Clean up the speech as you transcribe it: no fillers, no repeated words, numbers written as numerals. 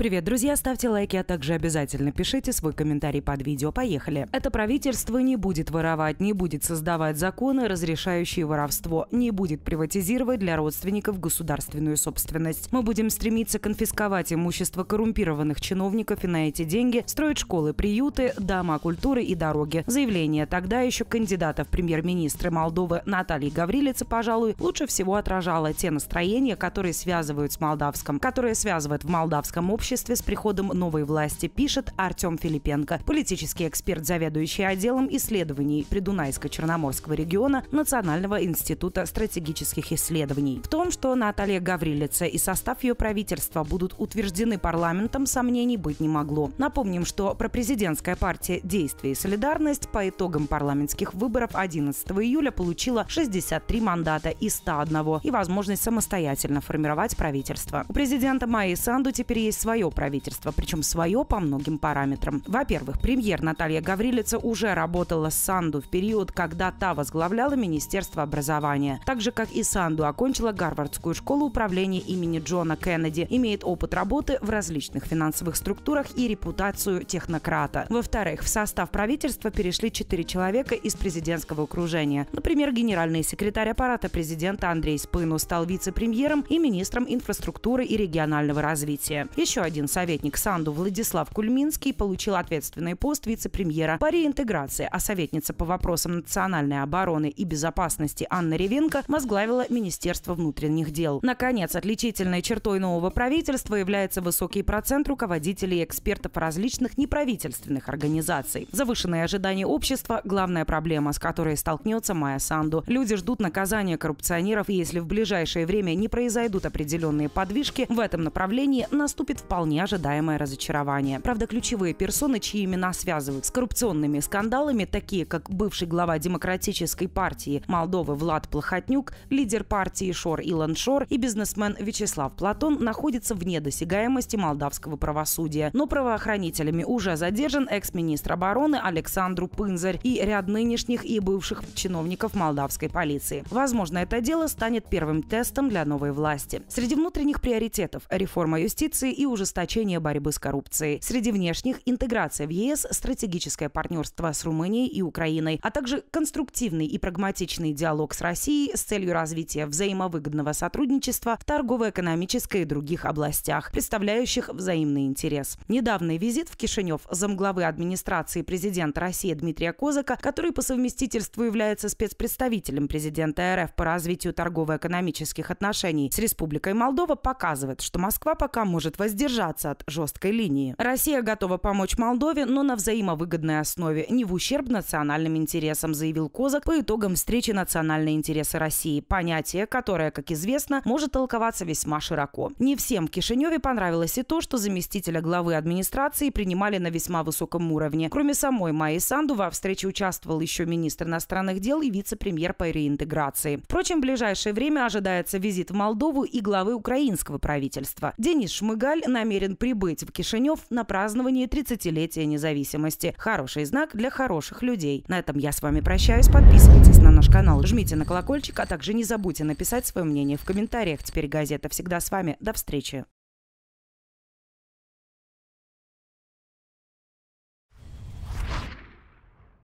Привет, друзья, ставьте лайки, а также обязательно пишите свой комментарий под видео. Поехали. Это правительство не будет воровать, не будет создавать законы, разрешающие воровство, не будет приватизировать для родственников государственную собственность. Мы будем стремиться конфисковать имущество коррумпированных чиновников и на эти деньги строить школы, приюты, дома культуры и дороги. Заявление тогда еще кандидата в премьер-министры Молдовы Натальи Гаврилицы, пожалуй, лучше всего отражало те настроения, которые связывают с молдавском, которые связывают в молдавском обществе с приходом новой власти, пишет Артем Филипенко, политический эксперт, заведующий отделом исследований Придунайско-Черноморского региона Национального института стратегических исследований. В том, что Наталья Гаврилица и состав ее правительства будут утверждены парламентом, сомнений быть не могло. Напомним, что пропрезидентская партия «Действие и солидарность» по итогам парламентских выборов 11 июля получила 63 мандата из 101 и возможность самостоятельно формировать правительство. У президента Майи Санду теперь есть свое правительство, причем свое по многим параметрам. Во-первых, премьер Наталья Гаврилица уже работала с Санду в период, когда та возглавляла Министерство образования. Так же, как и Санду, окончила Гарвардскую школу управления имени Джона Кеннеди, имеет опыт работы в различных финансовых структурах и репутацию технократа. Во-вторых, в состав правительства перешли 4 человека из президентского окружения. Например, генеральный секретарь аппарата президента Андрей Спыну стал вице-премьером и министром инфраструктуры и регионального развития. Еще один советник Санду Владислав Кульминский получил ответственный пост вице-премьера по реинтеграции, а советница по вопросам национальной обороны и безопасности Анна Ревенко возглавила Министерство внутренних дел. Наконец, отличительной чертой нового правительства является высокий процент руководителей и экспертов различных неправительственных организаций. Завышенные ожидания общества – главная проблема, с которой столкнется Майя Санду. Люди ждут наказания коррупционеров, и если в ближайшее время не произойдут определенные подвижки, в этом направлении наступит вполне ожидаемое разочарование. Правда, ключевые персоны, чьи имена связывают с коррупционными скандалами, такие как бывший глава Демократической партии Молдовы Влад Плахотнюк, лидер партии Шор Илон Шор и бизнесмен Вячеслав Платон, находятся вне досягаемости молдавского правосудия. Но правоохранителями уже задержан экс-министр обороны Александр Пынзарь и ряд нынешних и бывших чиновников молдавской полиции. Возможно, это дело станет первым тестом для новой власти. Среди внутренних приоритетов – реформа юстиции и ужесточение борьбы с коррупцией. Среди внешних – интеграция в ЕС, стратегическое партнерство с Румынией и Украиной, а также конструктивный и прагматичный диалог с Россией с целью развития взаимовыгодного сотрудничества в торгово-экономической и других областях, представляющих взаимный интерес. Недавний визит в Кишинев замглавы администрации президента России Дмитрия Козака, который по совместительству является спецпредставителем президента РФ по развитию торгово-экономических отношений с Республикой Молдова, показывает, что Москва пока может воздержаться от жесткой линии. Россия готова помочь Молдове, но на взаимовыгодной основе, не в ущерб национальным интересам, заявил Козак по итогам встречи «Национальные интересы России», понятие, которое, как известно, может толковаться весьма широко. Не всем в Кишиневе понравилось и то, что заместителя главы администрации принимали на весьма высоком уровне. Кроме самой Майи Санду, во встрече участвовал еще министр иностранных дел и вице-премьер по реинтеграции. Впрочем, в ближайшее время ожидается визит в Молдову и главы украинского правительства. Денис Шмыгаль намерен прибыть в Кишинев на празднование 30-летия независимости. Хороший знак для хороших людей. На этом я с вами прощаюсь. Подписывайтесь на наш канал, жмите на колокольчик, а также не забудьте написать свое мнение в комментариях. Теперь газета всегда с вами. До встречи.